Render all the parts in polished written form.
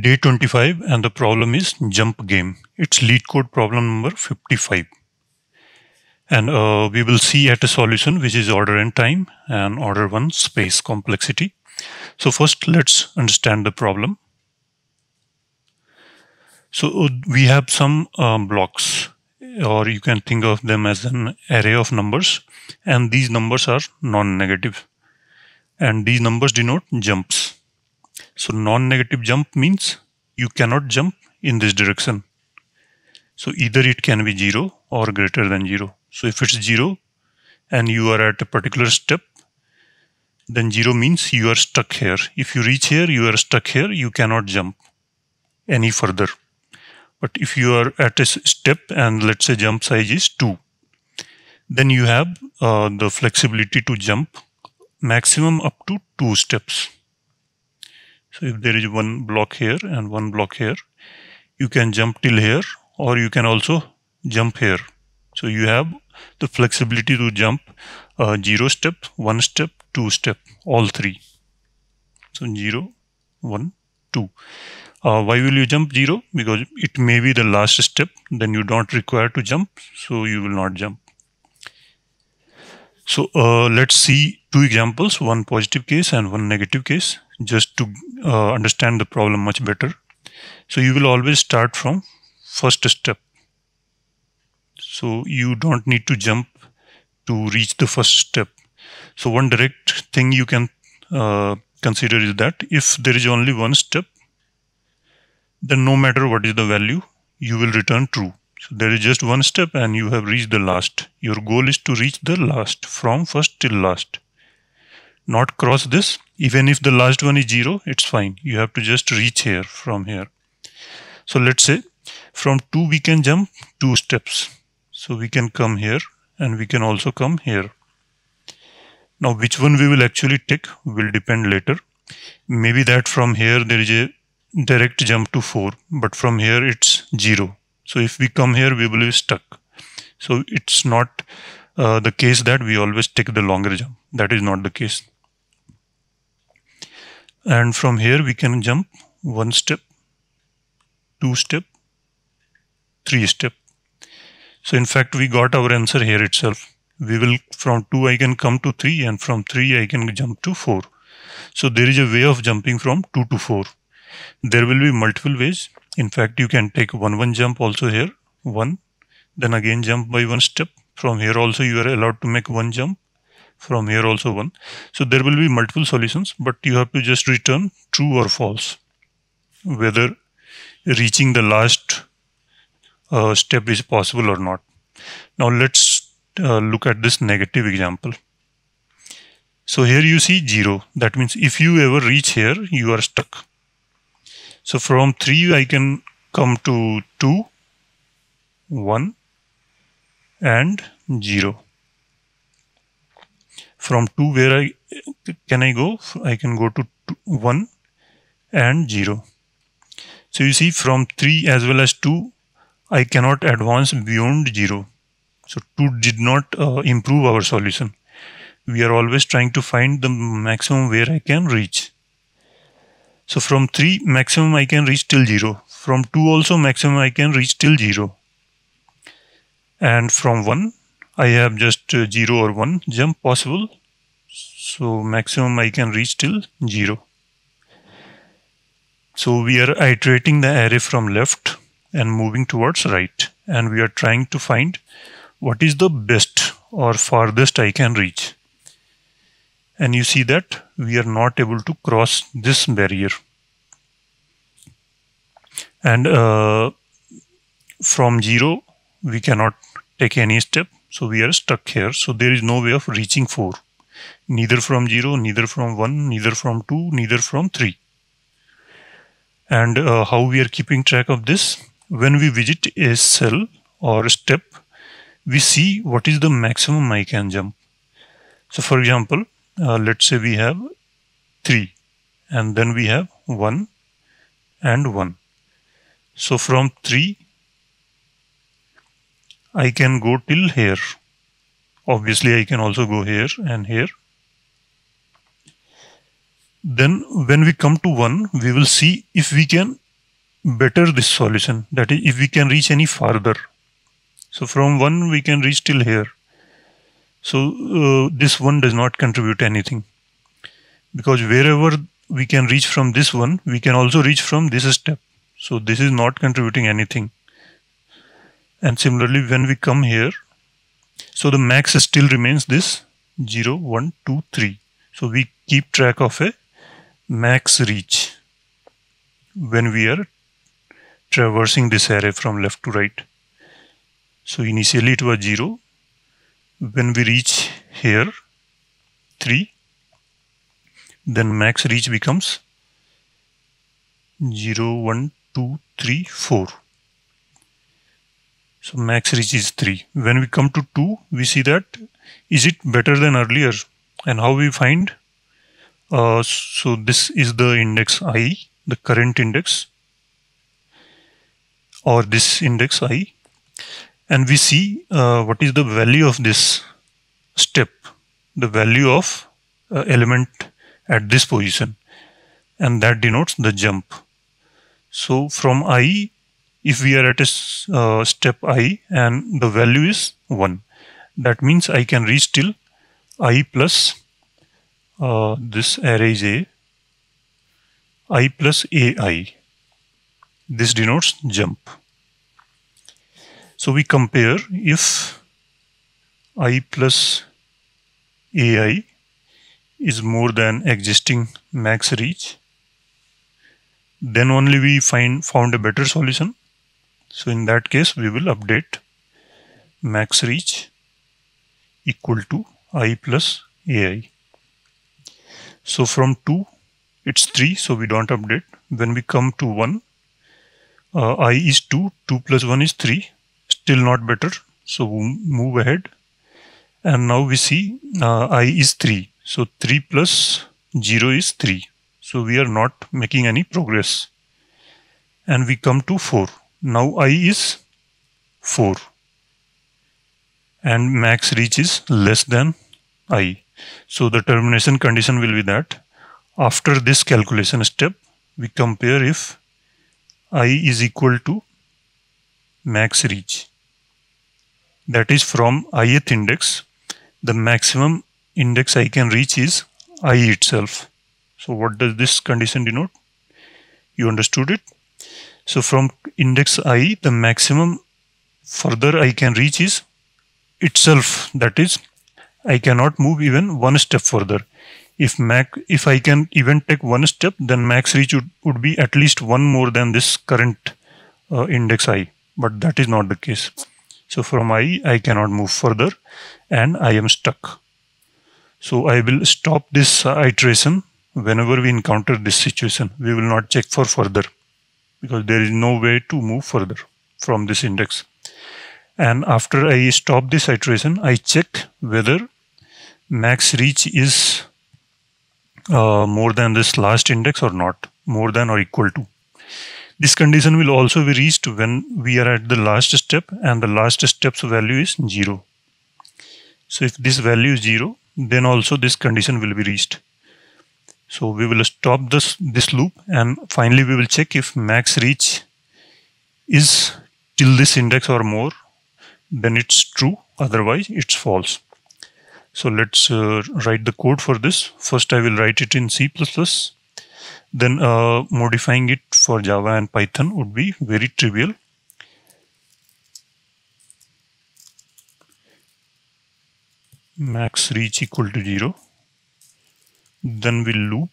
Day 25 and the problem is jump game. It's LeetCode problem number 55. And we will see at a solution which is order and time and order 1 space complexity. So first let's understand the problem. So we have some blocks, or you can think of them as an array of numbers, and these numbers are non-negative and these numbers denote jumps. So non-negative jump means you cannot jump in this direction. So either it can be 0 or greater than 0. So if it's 0 and you are at a particular step, then 0 means you are stuck here. If you reach here, you are stuck here, you cannot jump any further. But if you are at a step and let's say jump size is 2, then you have the flexibility to jump maximum up to 2 steps. So if there is one block here and one block here, you can jump till here, or you can also jump here. So you have the flexibility to jump 0 step, 1 step, 2 step, all 3. So 0, 1, 2. Why will you jump 0? Because it may be the last step, then you don't require to jump, so you will not jump. So let's see two examples, one positive case and one negative case, just to understand the problem much better. So you will always start from first step. So you don't need to jump to reach the first step. So one direct thing you can consider is that if there is only one step, then no matter what is the value, you will return true. So there is just one step and you have reached the last. Your goal is to reach the last, from first till last. Not cross this. Even if the last one is 0, it's fine. You have to just reach here from here. So let's say from 2 we can jump 2 steps. So we can come here and we can also come here. Now which one we will actually take will depend later. Maybe that from here there is a direct jump to 4, but from here it's 0. So if we come here, we will be stuck. So it's not the case that we always take the longer jump. That is not the case. And from here, we can jump 1 step, 2 step, 3 step. So in fact, we got our answer here itself. We will, from 2, I can come to 3, and from 3, I can jump to 4. So there is a way of jumping from 2 to 4. There will be multiple ways. In fact, you can take one jump also here, 1, then again jump by 1 step. From here also you are allowed to make 1 jump, from here also 1. So there will be multiple solutions, but you have to just return true or false, whether reaching the last step is possible or not. Now let's look at this negative example. So here you see 0. That means if you ever reach here, you are stuck. So from 3 I can come to 2, 1 and 0. From 2 where can I go? I can go to 1 and 0. So you see from 3 as well as 2 I cannot advance beyond 0. So 2 did not improve our solution. We are always trying to find the maximum where I can reach. So from 3 maximum I can reach till 0. From 2 also maximum I can reach till 0. And from 1 I have just 0 or 1 jump possible. So maximum I can reach till 0. So we are iterating the array from left and moving towards right. And we are trying to find what is the best or farthest I can reach. And you see that we are not able to cross this barrier. And from 0, we cannot take any step. So we are stuck here. So there is no way of reaching 4. Neither from 0, neither from 1, neither from 2, neither from 3. And how we are keeping track of this? When we visit a cell or a step, we see what is the maximum I can jump. So for example, let's say we have 3 and then we have 1 and 1. So from 3 I can go till here. Obviously I can also go here and here. Then when we come to 1, we will see if we can better this solution, that is if we can reach any farther. So from 1 we can reach till here. So this one does not contribute anything, because wherever we can reach from this one, we can also reach from this step. So this is not contributing anything. And similarly, when we come here, so the max still remains this 0, 1, 2, 3. So we keep track of a max reach when we are traversing this array from left to right. So initially it was 0. When we reach here 3, then max reach becomes 0, 1, 2, 3, 4. So max reach is 3. When we come to 2, we see that is it better than earlier, and how we find? So this is the index I, the current index, or this index I, and we see what is the value of this step, the value of element at this position, and that denotes the jump. So from I, if we are at a step I and the value is 1, that means I can reach till I plus this array is A, I plus AI. This denotes jump. So we compare if I plus AI is more than existing max reach, then only we found a better solution. So in that case we will update max reach equal to I plus AI. So from 2 it's 3, so we don't update. When we come to 1, I is 2, 2 plus 1 is 3, still not better, so we move ahead. And now we see I is 3, so 3 plus 0 is 3, so we are not making any progress. And we come to 4. Now I is 4 and max reach is less than I. So the termination condition will be that after this calculation step, we compare if I is equal to max reach. That is from ith index, the maximum index I can reach is I itself. So what does this condition denote? You understood it? So from index I, the maximum further I can reach is itself. That is, I cannot move even one step further. If I can even take one step, then max reach would be at least one more than this current index I. But that is not the case. So from I cannot move further and I am stuck. So I will stop this iteration whenever we encounter this situation. We will not check for further, because there is no way to move further from this index. And after I stop this iteration, I check whether max reach is more than this last index or not, more than or equal to. This condition will also be reached when we are at the last step and the last step's value is 0. So if this value is 0, then also this condition will be reached. So we will stop this loop, and finally we will check if max reach is till this index or more, then it's true, otherwise it's false. So let's write the code for this. First I will write it in C++, then modifying it for Java and Python would be very trivial. Max reach equal to 0. Then we loop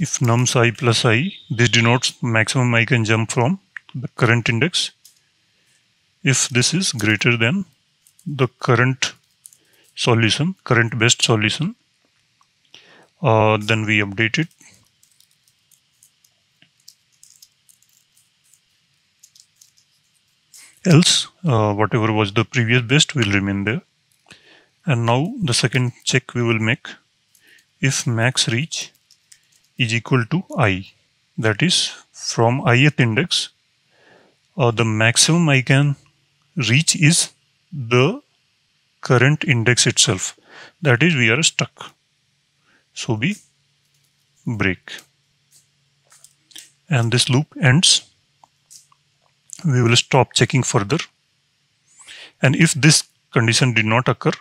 if nums I plus I, this denotes maximum I can jump from the current index, if this is greater than the current solution, current best solution. Then we update it. Else, whatever was the previous best will remain there. And now the second check we will make, if max reach is equal to I, that is from ith index or the maximum I can reach is the current index itself. That is, we are stuck. So we break. And this loop ends. We will stop checking further. And if this condition did not occur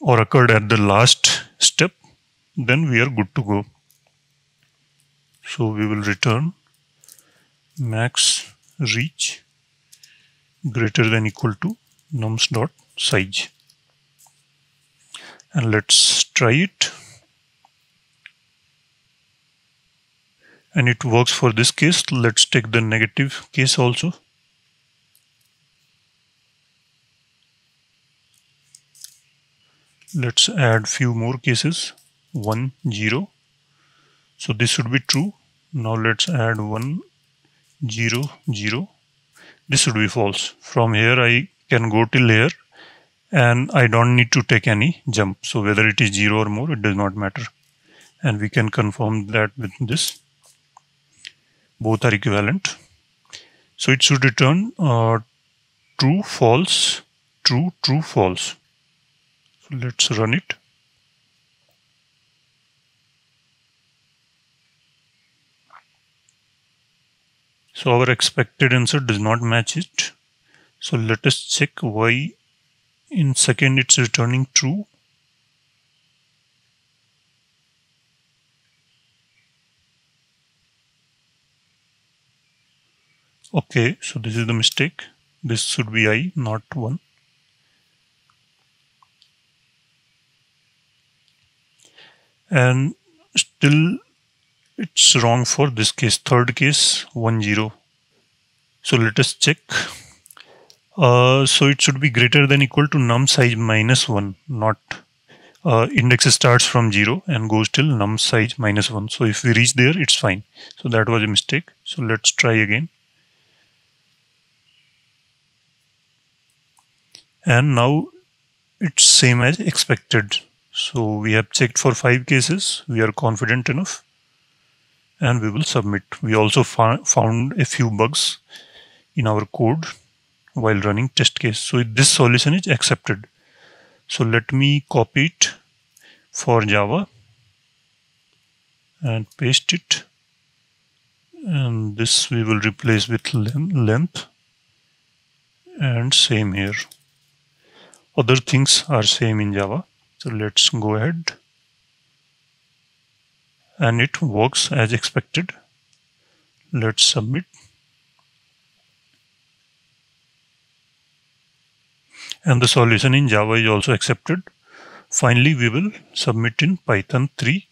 or occurred at the last step, then we are good to go. So we will return max reach greater than equal to nums.size. And let's try it. And it works for this case. Let's take the negative case also. Let's add few more cases. 1 0. So this should be true. Now let's add 1 0 0. This should be false. From here I can go till here and I don't need to take any jump. So whether it is 0 or more, it does not matter. And we can confirm that with this. Both are equivalent. So it should return true, false, true, true, false. So let's run it. So our expected answer does not match it. So let us check why in second it's returning true. Okay, so this is the mistake. This should be I, not 1. And still it's wrong for this case, third case, 1 0. So let us check. So it should be greater than equal to num size minus 1, not index starts from 0 and goes till num size minus 1. So if we reach there, it's fine. So that was a mistake. So let's try again. And now it's same as expected. So we have checked for 5 cases. We are confident enough. And we will submit. We also found a few bugs in our code while running test case. So this solution is accepted. So let me copy it for Java and paste it. And this we will replace with length. And same here. Other things are same in Java. So let's go ahead. And it works as expected. Let's submit. And the solution in Java is also accepted. Finally, we will submit in Python 3.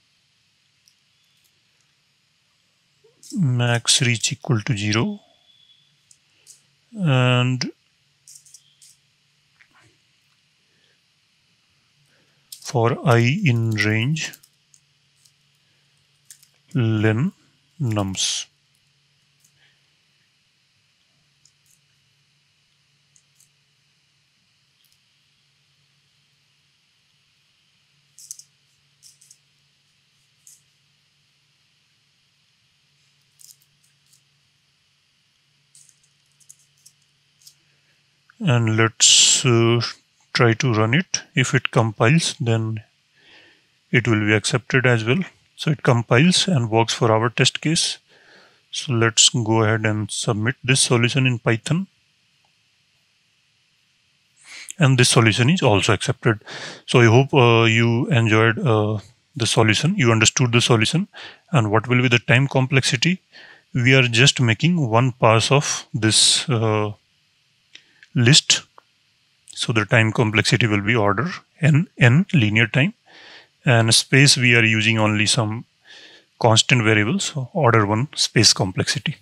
Max reach equal to 0. And for I in range, len nums. And let's try to run it. If it compiles, then it will be accepted as well. So it compiles and works for our test case. So let's go ahead and submit this solution in Python. And this solution is also accepted. So I hope you enjoyed the solution, you understood the solution. And what will be the time complexity? We are just making one pass of this list. So the time complexity will be order n linear time. And space, we are using only some constant variables, so order 1 space complexity.